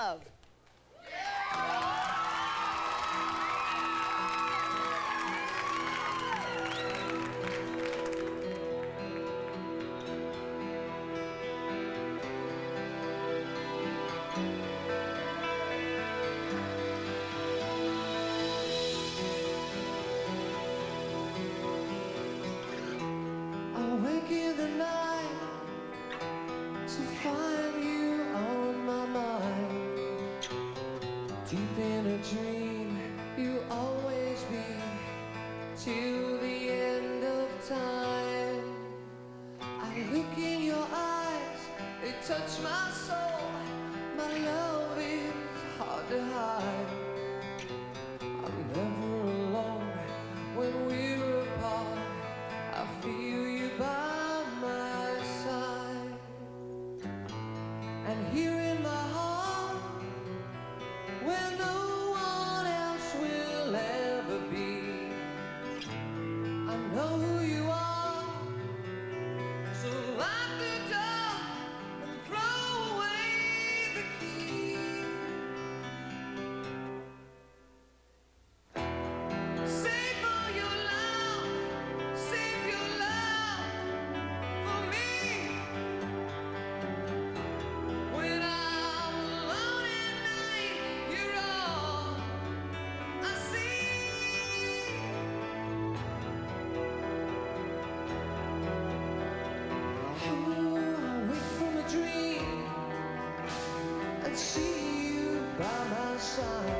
love? Deep in a dream, you'll always be, till the end of time. I look in your eyes, they touch my soul. My love is hard to hide. I'm never alone when we're apart. I feel you by my side. And here in my heart, where no one else will ever be, I know who you are. So lock the door and throw away the key. Save all your love, save your love for me. When I'm alone at night, see you by my side.